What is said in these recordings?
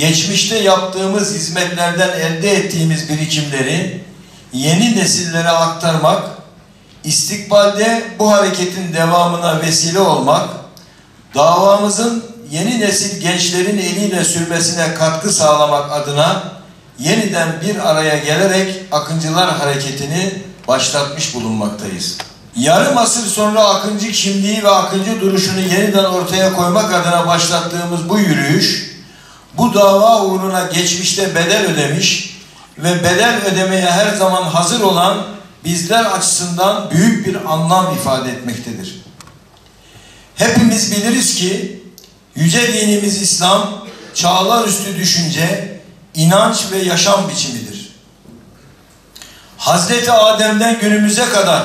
geçmişte yaptığımız hizmetlerden elde ettiğimiz birikimleri yeni nesillere aktarmak, istikbalde bu hareketin devamına vesile olmak, davamızın yeni nesil gençlerin eliyle sürmesine katkı sağlamak adına yeniden bir araya gelerek Akıncılar Hareketi'ni başlatmış bulunmaktayız. Yarım asır sonra Akıncı kimliği ve Akıncı duruşunu yeniden ortaya koymak adına başlattığımız bu yürüyüş, bu dava uğruna geçmişte bedel ödemiş ve bedel ödemeye her zaman hazır olan bizler açısından büyük bir anlam ifade etmektedir. Hepimiz biliriz ki yüce dinimiz İslam, çağlar üstü düşünce, inanç ve yaşam biçimidir. Hazreti Adem'den günümüze kadar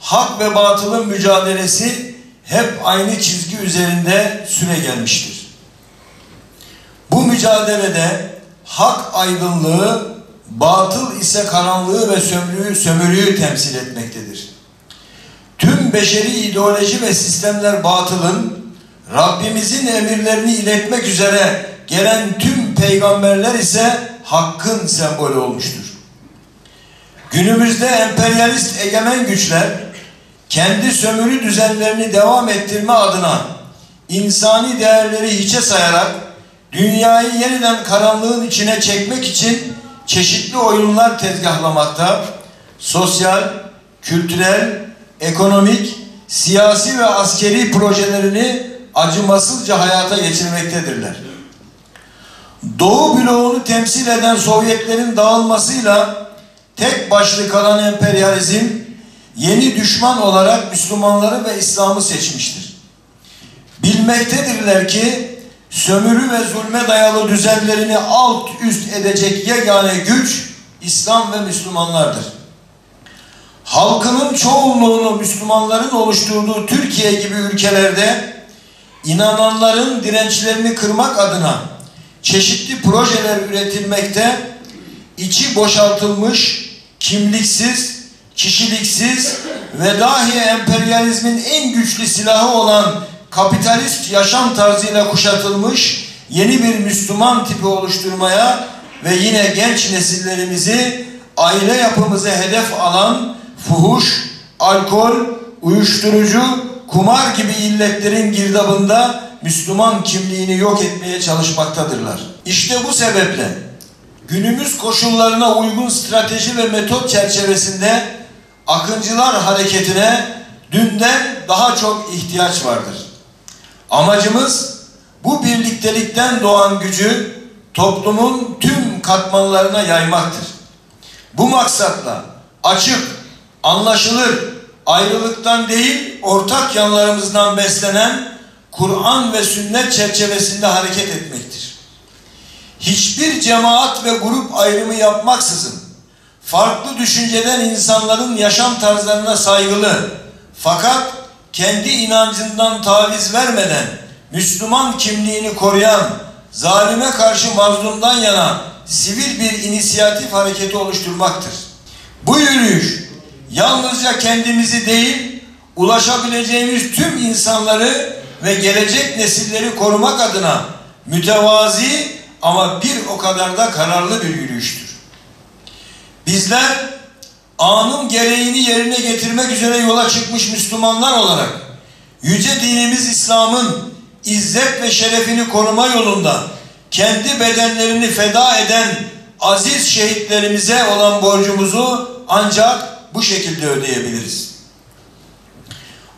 hak ve batılın mücadelesi hep aynı çizgi üzerinde süre gelmiştir. Bu mücadelede hak aydınlığı, batıl ise karanlığı ve sömürüyü temsil etmektedir. Tüm beşeri ideoloji ve sistemler batılın, Rabbimizin emirlerini iletmek üzere gelen tüm peygamberler ise hakkın sembolü olmuştur. Günümüzde emperyalist egemen güçler, kendi sömürü düzenlerini devam ettirme adına insani değerleri hiçe sayarak dünyayı yeniden karanlığın içine çekmek için çeşitli oyunlar tezgahlamakta, sosyal, kültürel, ekonomik, siyasi ve askeri projelerini acımasızca hayata geçirmektedirler. Doğu bloğunu temsil eden Sovyetlerin dağılmasıyla tek başlı kalan emperyalizm, yeni düşman olarak Müslümanları ve İslam'ı seçmiştir. Bilmektedirler ki sömürü ve zulme dayalı düzenlerini alt üst edecek yegane güç İslam ve Müslümanlardır. Halkının çoğunluğunu Müslümanların oluşturduğu Türkiye gibi ülkelerde inananların dirençlerini kırmak adına çeşitli projeler üretilmekte, içi boşaltılmış, kimliksiz, kişiliksiz ve dahi emperyalizmin en güçlü silahı olan kapitalist yaşam tarzıyla kuşatılmış yeni bir Müslüman tipi oluşturmaya ve yine genç nesillerimizi, aile yapımızı hedef alan fuhuş, alkol, uyuşturucu, kumar gibi illetlerin girdabında Müslüman kimliğini yok etmeye çalışmaktadırlar. İşte bu sebeple günümüz koşullarına uygun strateji ve metot çerçevesinde Akıncılar Hareketi'ne dünden daha çok ihtiyaç vardır. Amacımız bu birliktelikten doğan gücü toplumun tüm katmanlarına yaymaktır. Bu maksatla açık, anlaşılır, ayrılıktan değil ortak yanlarımızdan beslenen Kur'an ve sünnet çerçevesinde hareket etmektir. Hiçbir cemaat ve grup ayrımı yapmaksızın farklı düşünceden insanların yaşam tarzlarına saygılı fakat kendi inancından taviz vermeden Müslüman kimliğini koruyan, zalime karşı mazlumdan yana sivil bir inisiyatif hareketi oluşturmaktır. Bu yürüyüş yalnızca kendimizi değil, ulaşabileceğimiz tüm insanları ve gelecek nesilleri korumak adına mütevazi ama bir o kadar da kararlı bir yürüyüştür. Bizler anın gereğini yerine getirmek üzere yola çıkmış Müslümanlar olarak yüce dinimiz İslam'ın izzet ve şerefini koruma yolunda kendi bedenlerini feda eden aziz şehitlerimize olan borcumuzu ancak bu şekilde ödeyebiliriz.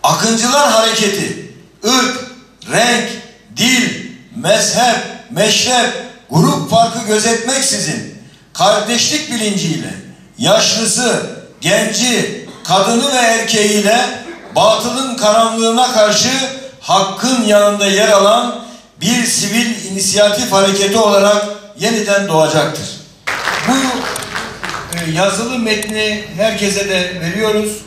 Akıncılar Hareketi, ırk, renk, dil, mezhep, meşrep, grup farkı gözetmeksizin kardeşlik bilinciyle, yaşlısı, genci, kadını ve erkeğiyle batılın karanlığına karşı hakkın yanında yer alan bir sivil inisiyatif hareketi olarak yeniden doğacaktır. Bu yazılı metni herkese de veriyoruz.